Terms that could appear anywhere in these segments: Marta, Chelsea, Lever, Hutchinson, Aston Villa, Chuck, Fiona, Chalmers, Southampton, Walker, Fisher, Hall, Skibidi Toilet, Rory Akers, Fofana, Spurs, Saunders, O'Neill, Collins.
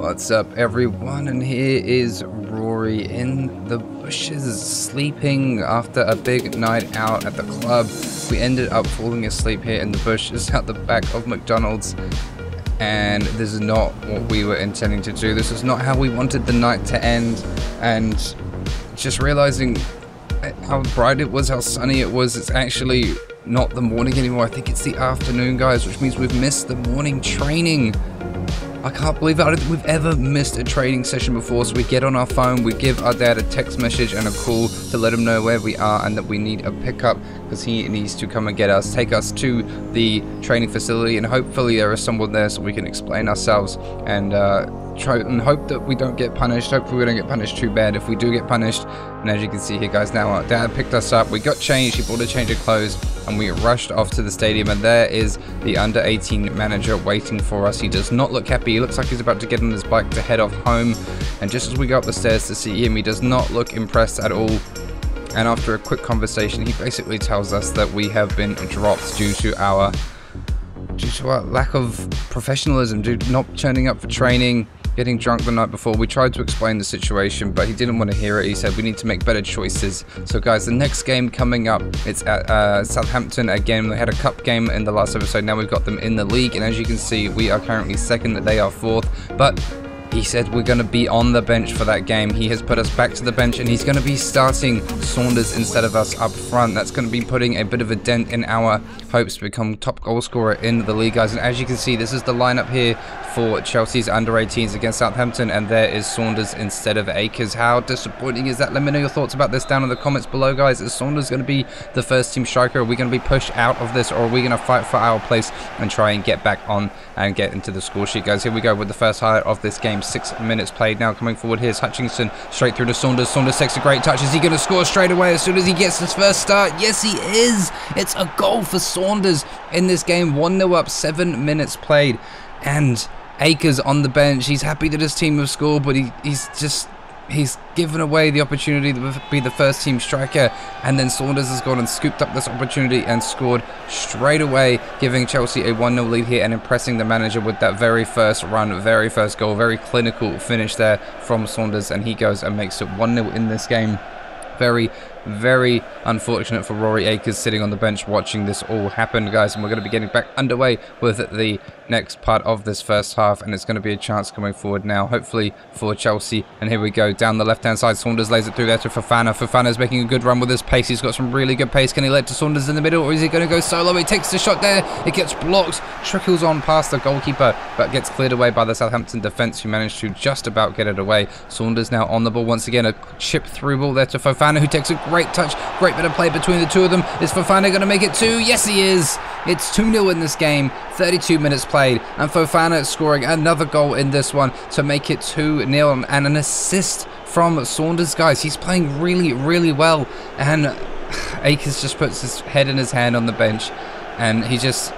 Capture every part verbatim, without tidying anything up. What's up, everyone? And here is Rory in the bushes, sleeping after a big night out at the club. We ended up falling asleep here in the bushes out the back of McDonald's, and this is not what we were intending to do. This is not how we wanted the night to end, and just realizing how bright it was, how sunny it was. It's actually not the morning anymore. I think it's the afternoon, guys, which means we've missed the morning training. I can't believe it. I don't think we've ever missed a training session before. So we get on our phone, we give our dad a text message and a call to let him know where we are and that we need a pickup, because he needs to come and get us, take us to the training facility, and hopefully there is someone there so we can explain ourselves and uh, try and hope that we don't get punished. Hopefully we don't get punished too bad if we do get punished. And as you can see here, guys, now our dad picked us up, we got changed, he bought a change of clothes, and we rushed off to the stadium. And there is the under eighteen manager waiting for us. He does not look happy. He looks like he's about to get on his bike to head off home, and just as we go up the stairs to see him, he does not look impressed at all. And after a quick conversation, he basically tells us that we have been dropped due to our due to our lack of professionalism, due to not turning up for training, getting drunk the night before. We tried to explain the situation, but he didn't want to hear it. He said we need to make better choices. So guys, the next game coming up, it's at uh, Southampton again. They had a cup game in the last episode, now we've got them in the league, and as you can see, we are currently second, they are fourth, but he said we're going to be on the bench for that game. He has put us back to the bench, and he's going to be starting Saunders instead of us up front. That's going to be putting a bit of a dent in our hopes to become top goal scorer in the league, guys. And as you can see, this is the lineup here for Chelsea's under eighteens against Southampton, and there is Saunders instead of Akers. How disappointing is that? Let me know your thoughts about this down in the comments below, guys. Is Saunders going to be the first team striker? Are we going to be pushed out of this, or are we going to fight for our place and try and get back on and get into the score sheet, guys? Here we go with the first highlight of this game. Six minutes played now. Coming forward, here's Hutchinson straight through to Saunders. Saunders takes a great touch. Is he going to score straight away as soon as he gets his first start? Yes, he is. It's a goal for Saunders in this game. one nil up, seven minutes played, and Akers on the bench. He's happy that his team have scored, but he, he's just he's given away the opportunity to be the first team striker. And then Saunders has gone and scooped up this opportunity and scored straight away, giving Chelsea a one nil lead here and impressing the manager with that very first run, very first goal, very clinical finish there from Saunders, and he goes and makes it one nil in this game. Very, very unfortunate for Rory Akers sitting on the bench watching this all happen, guys. And we're going to be getting back underway with the next part of this first half, and it's going to be a chance coming forward now, hopefully, for Chelsea. And here we go, down the left-hand side. Saunders lays it through there to Fofana. Fofana's making a good run with his pace. He's got some really good pace. Can he let to Saunders in the middle, or is he going to go solo? He takes the shot there. It gets blocked, trickles on past the goalkeeper, but gets cleared away by the Southampton defence, who managed to just about get it away. Saunders now on the ball once again. A chip through ball there to Fofana, who takes a great touch, great bit of play between the two of them. Is Fofana going to make it two? Yes, he is. It's two nil in this game, thirty-two minutes played, and Fofana scoring another goal in this one to make it two nil, and an assist from Saunders, guys. He's playing really, really well, and Akers just puts his head in his hand on the bench, and he just...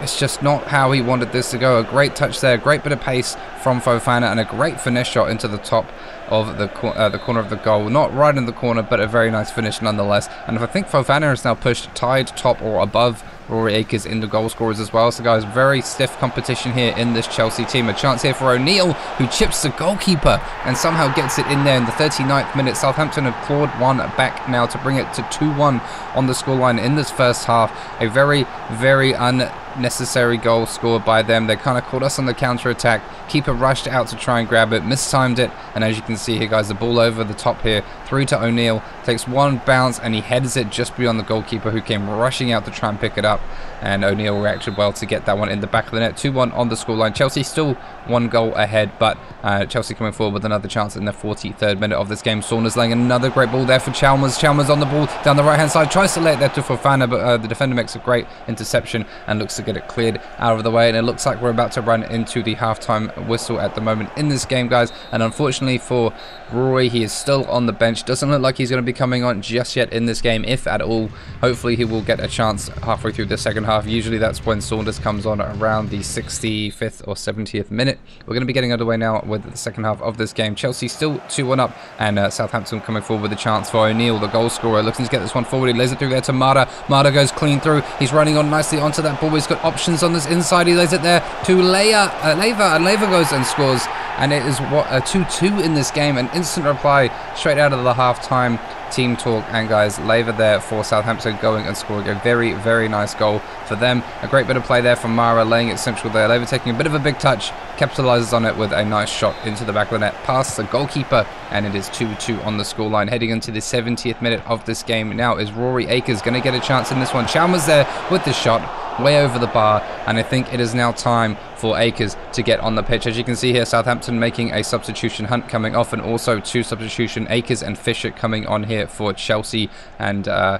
it's just not how he wanted this to go. A great touch there, a great bit of pace from Fofana, and a great finesse shot into the top of the cor uh, the corner of the goal. Not right in the corner, but a very nice finish nonetheless. And I think Fofana is now pushed tied top or above Rory Akers in the goal scorers as well. So guys, very stiff competition here in this Chelsea team. A chance here for O'Neill, who chips the goalkeeper and somehow gets it in there in the thirty-ninth minute. Southampton have clawed one back now to bring it to two one on the scoreline in this first half. A very, very unnecessary necessary goal scored by them. They kind of caught us on the counter-attack. Keeper rushed out to try and grab it, mistimed it, and as you can see here, guys, the ball over the top here through to O'Neill, takes one bounce and he heads it just beyond the goalkeeper, who came rushing out to try and pick it up, and O'Neill reacted well to get that one in the back of the net. two one on the scoreline. Chelsea still one goal ahead, but uh, Chelsea coming forward with another chance in the forty-third minute of this game. Saunders laying another great ball there for Chalmers. Chalmers on the ball down the right hand side, tries to lay it there to Fofana, but uh, the defender makes a great interception and looks to get it cleared out of the way. And it looks like we're about to run into the halftime whistle at the moment in this game, guys. And unfortunately for Rory, he is still on the bench. Doesn't look like he's going to be coming on just yet in this game, if at all. Hopefully he will get a chance halfway through the second half. Usually that's when Saunders comes on, around the sixty-fifth or seventieth minute. We're going to be getting underway now with the second half of this game. Chelsea still two one up, and uh, Southampton coming forward with a chance for O'Neill, the goal scorer, looking to get this one forward. He lays it through there to Marta. Marta goes clean through. He's running on nicely onto that ball. He's got at options on this inside. He lays it there to Lever, uh, Lever, and Lever goes and scores. And it is what a two two in this game. An instant reply straight out of the half-time team talk. And guys, Lever there for Southampton going and scoring a very, very nice goal for them. A great bit of play there from Mara, laying it central there. Lever taking a bit of a big touch, capitalises on it with a nice shot into the back of the net, past the goalkeeper, and it is two two on the scoreline. Heading into the seventieth minute of this game now is Rory Akers going to get a chance in this one. Chalmers there with the shot, way over the bar, and I think it is now time for Akers to get on the pitch. As you can see here, Southampton making a substitution. Hunt coming off, and also two substitution, Akers and Fisher coming on here for Chelsea, and uh,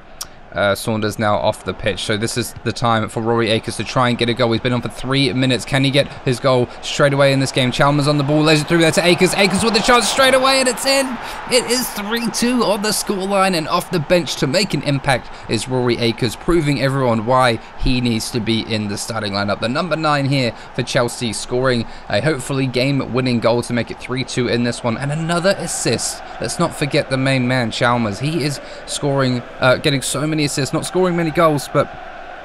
uh, Saunders now off the pitch. So this is the time for Rory Akers to try and get a goal. He's been on for three minutes. Can he get his goal straight away in this game? Chalmers on the ball, lays it through there to Akers. Akers with the shot straight away, and it's in. It is three two on the scoreline, and off the bench to make an impact is Rory Akers, proving everyone why he needs to be in the starting lineup. The number nine here for Chelsea, scoring a hopefully game-winning goal to make it three two in this one, and another assist. Let's not forget the main man, Chalmers. He is scoring, uh, getting so many assists, not scoring many goals, but...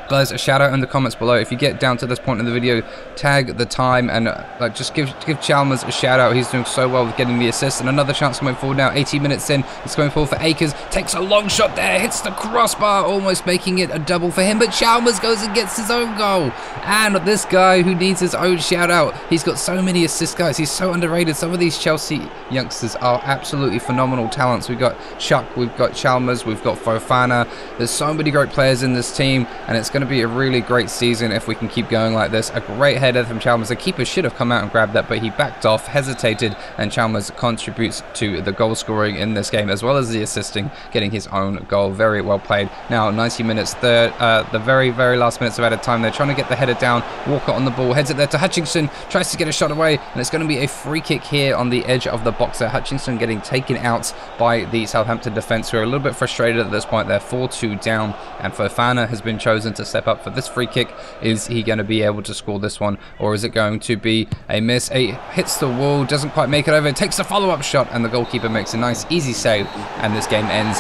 guys, a shout out in the comments below if you get down to this point in the video. Tag the time and uh, like just give give Chalmers a shout out. He's doing so well with getting the assist. And another chance coming forward now. eighty minutes in, it's going forward for Akers. Takes a long shot there, hits the crossbar, almost making it a double for him. But Chalmers goes and gets his own goal. And this guy who needs his own shout out. He's got so many assists, guys. He's so underrated. Some of these Chelsea youngsters are absolutely phenomenal talents. We've got Chuck, we've got Chalmers, we've got Fofana. There's so many great players in this team, and it's going to be a really great season if we can keep going like this. A great header from Chalmers. The keeper should have come out and grabbed that, but he backed off, hesitated, and Chalmers contributes to the goal scoring in this game, as well as the assisting, getting his own goal. Very well played. Now ninety minutes, third, uh, the very very last minutes of added time. They're trying to get the header down. Walker on the ball, heads it there to Hutchinson, tries to get a shot away, and it's going to be a free kick here on the edge of the box. There, Hutchinson getting taken out by the Southampton defence, who are a little bit frustrated at this point. They're four two down, and Fofana has been chosen to step up for this free kick. Is he going to be able to score this one, or is it going to be a miss? It hits the wall, doesn't quite make it over, takes a follow-up shot, and the goalkeeper makes a nice easy save, and this game ends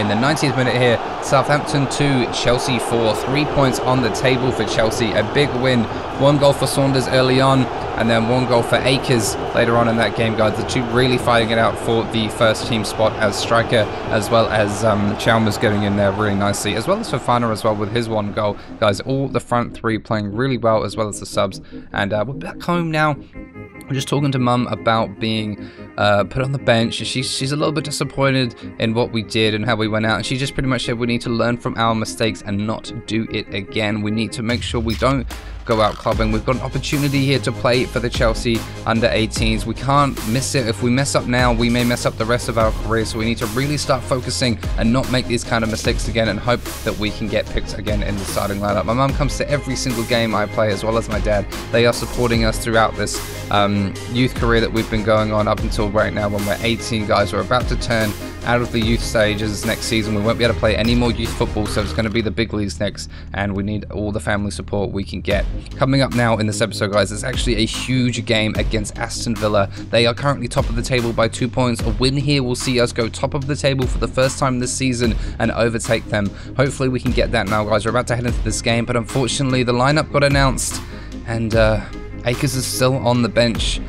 in the ninetieth minute here. Southampton two, Chelsea four. Three points on the table for Chelsea. A big win. One goal for Saunders early on, and then one goal for Akers later on in that game, guys. The two really fighting it out for the first team spot as striker, as well as um, Chalmers getting in there really nicely, as well as Fofana as well with his one goal. Guys, all the front three playing really well, as well as the subs. And uh, we're back home now. We're just talking to Mum about being uh, put on the bench. She's, she's a little bit disappointed in what we did and how we went out. And she just pretty much said we need to learn from our mistakes and not do it again. We need to make sure we don't go out clubbing. We've got an opportunity here to play for the Chelsea under eighteens. We can't miss it. If we mess up now, we may mess up the rest of our career. So we need to really start focusing and not make these kind of mistakes again, and hope that we can get picked again in the starting lineup. My mum comes to every single game I play, as well as my dad. They are supporting us throughout this um, youth career that we've been going on up until right now, when we're eighteen, guys. We're about to turn out of the youth stages next season. We won't be able to play any more youth football, so it's going to be the big leagues next, and we need all the family support we can get. Coming up now in this episode, guys, it's actually a huge game against Aston Villa. They are currently top of the table by two points. A win here will see us go top of the table for the first time this season and overtake them. Hopefully we can get that now, guys. We're about to head into this game, but unfortunately the lineup got announced, and uh, Akers is still on the bench.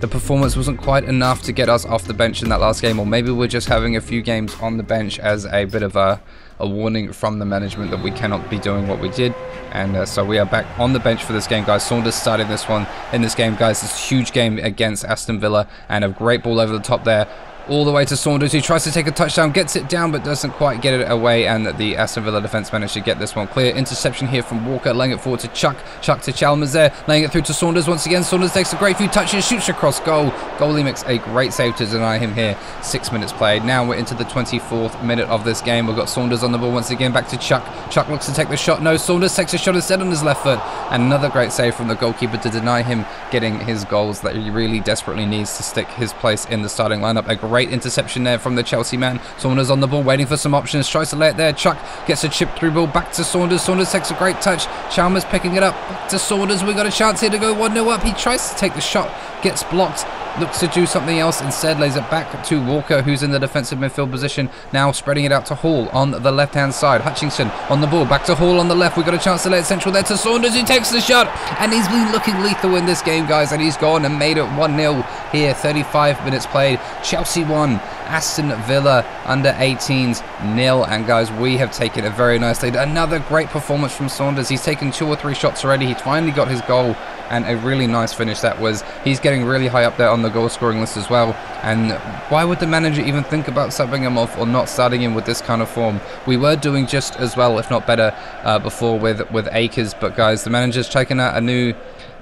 The performance wasn't quite enough to get us off the bench in that last game, or maybe we're just having a few games on the bench as a bit of a, a warning from the management that we cannot be doing what we did. And uh, so we are back on the bench for this game, guys. Saunders started this one in this game, guys. This huge game against Aston Villa, and a great ball over the top there, all the way to Saunders, who tries to take a touchdown, gets it down, but doesn't quite get it away, and the Aston Villa defence managed to get this one clear. Interception here from Walker, laying it forward to Chuck. Chuck to Chalmers there, laying it through to Saunders once again. Saunders takes a great few touches, shoots across goal. Goalie makes a great save to deny him here. Six minutes played. Now we're into the twenty-fourth minute of this game. We've got Saunders on the ball once again, back to Chuck. Chuck looks to take the shot. No, Saunders takes a shot instead on his left foot. Another great save from the goalkeeper to deny him getting his goals that he really desperately needs to stick his place in the starting lineup. A great interception there from the Chelsea man. Saunders on the ball, waiting for some options, tries to lay it there. Chuck gets a chip through ball, back to Saunders. Saunders takes a great touch. Chalmers picking it up, back to Saunders. We got a chance here to go one nil up. He tries to take the shot, gets blocked, looks to do something else instead, lays it back to Walker, who's in the defensive midfield position now, spreading it out to Hall on the left hand side. Hutchinson on the ball, back to Hall on the left. We've got a chance to lay it central there to Saunders, who takes the shot, and he's been looking lethal in this game, guys, and he's gone and made it one nil here. Thirty-five minutes played, Chelsea won, Aston Villa under eighteens nil. And guys, we have taken a very nice lead. Another great performance from Saunders. He's taken two or three shots already. He finally got his goal, and a really nice finish that was. He's getting really high up there on the goal scoring list as well, and why would the manager even think about subbing him off or not starting him with this kind of form? We were doing just as well, if not better, uh, before with with Akers, but guys, the manager's taken out a new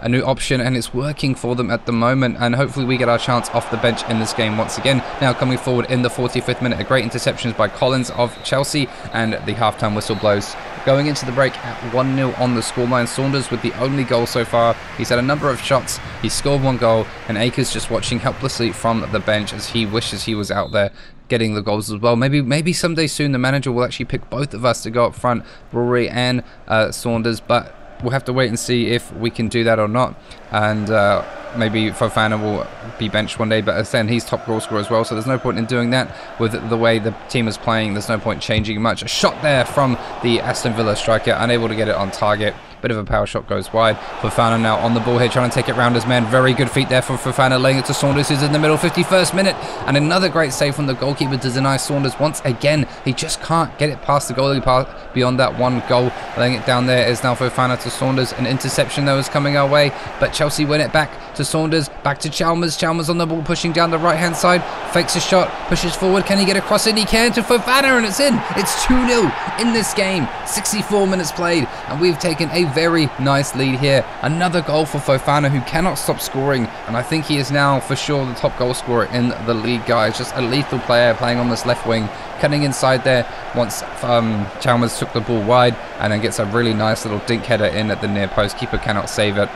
a new option, and it's working for them at the moment, and hopefully we get our chance off the bench in this game once again. Now coming forward in the forty-fifth minute, a great interception by Collins of Chelsea, and the halftime whistle blows. Going into the break at one nil on the scoreline, Saunders with the only goal so far. He's had a number of shots, he's scored one goal, and Akers just watching helplessly from the bench as he wishes he was out there getting the goals as well. Maybe maybe someday soon the manager will actually pick both of us to go up front, Rory and uh, Saunders, but we'll have to wait and see if we can do that or not. And uh, maybe Fofana will be benched one day, but then he's top goal scorer as well, so there's no point in doing that with the way the team is playing. There's no point changing much. A shot there from the Aston Villa striker, unable to get it on target. Bit of a power shot goes wide. Fofana now on the ball here, trying to take it round his man. Very good feet there for Fofana, laying it to Saunders, who's in the middle. fifty-first minute, and another great save from the goalkeeper to deny Saunders once again. He just can't get it past the goalie, part beyond that one goal. Laying it down there is now Fofana to Saunders. An interception that was coming our way, but Chelsea win it back to Saunders, back to Chalmers. Chalmers on the ball, pushing down the right hand side, fakes a shot, pushes forward. Can he get across it? He can, to Fofana, and it's in. It's two nil in this game. sixty-four minutes played, and we've taken a very nice lead here. Another goal for Fofana, who cannot stop scoring, and I think he is now for sure the top goal scorer in the league, guys. Just a lethal player playing on this left wing, cutting inside there once um, Chalmers took the ball wide, and then gets a really nice little dink header in at the near post. Keeper cannot save it,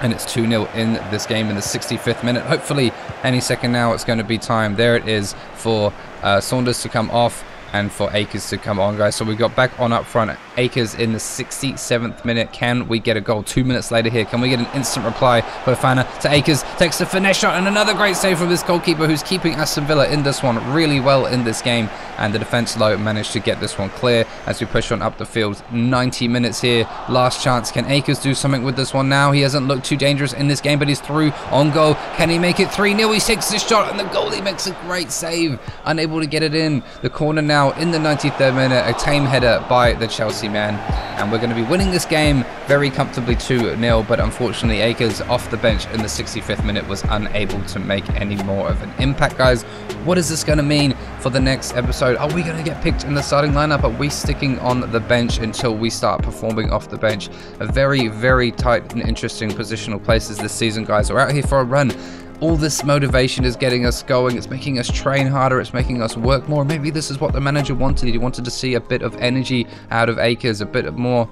and it's two nil in this game in the sixty-fifth minute. Hopefully any second now it's going to be time. There it is for uh, Saunders to come off and for Akers to come on, guys. So we got back on up front. Akers in the sixty-seventh minute. Can we get a goal? Two minutes later here. Can we get an instant reply? Fofana to Akers. Takes the finesse shot, and another great save from this goalkeeper, who's keeping Aston Villa in this one really well in this game. And the defence low managed to get this one clear as we push on up the field. ninety minutes here. Last chance. Can Akers do something with this one now? He hasn't looked too dangerous in this game, but he's through on goal. Can he make it three nil? He takes this shot, and the goalie makes a great save. Unable to get it in. The corner now. Now in the ninety-third minute, a tame header by the Chelsea man, and we're going to be winning this game very comfortably two nil, but unfortunately Akers off the bench in the sixty-fifth minute was unable to make any more of an impact, guys. What is this going to mean for the next episode? Are we going to get picked in the starting lineup? Are we sticking on the bench until we start performing off the bench? A very, very tight and interesting positional places this season, guys. We're out here for a run. All this motivation is getting us going. It's making us train harder. It's making us work more. Maybe this is what the manager wanted. He wanted to see a bit of energy out of Akers, a bit of more,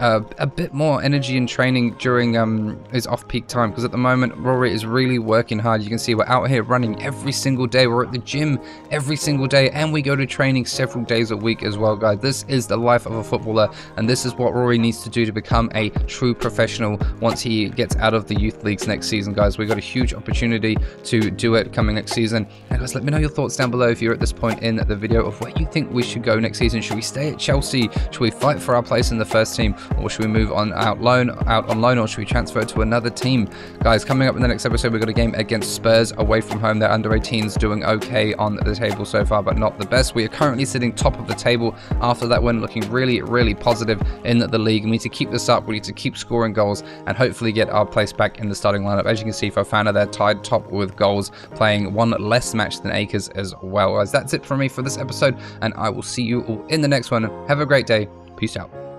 uh, a bit more energy in training during um, his off-peak time. Because at the moment, Rory is really working hard. You can see we're out here running every single day. We're at the gym every single day, and we go to training several days a week as well, guys. This is the life of a footballer, and this is what Rory needs to do to become a true professional once he gets out of the youth leagues next season, guys. We've got a huge opportunity to do it coming next season. And guys, let me know your thoughts down below if you're at this point in the video of where you think we should go next season. Should we stay at Chelsea? Should we fight for our place in the first team, or should we move on out loan out on loan, or should we transfer to another team? Guys, coming up in the next episode, we've got a game against Spurs away from home. They're under eighteens, doing okay on the table so far, but not the best. We are currently sitting top of the table after that win, looking really, really positive in the league. We need to keep this up. We need to keep scoring goals and hopefully get our place back in the starting lineup. As you can see, Fofana there tied top with goals, playing one less match than Akers as well. Guys, that's it from me for this episode, and I will see you all in the next one. Have a great day. Peace out.